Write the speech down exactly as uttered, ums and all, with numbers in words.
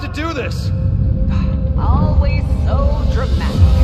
have to do this. Always so dramatic.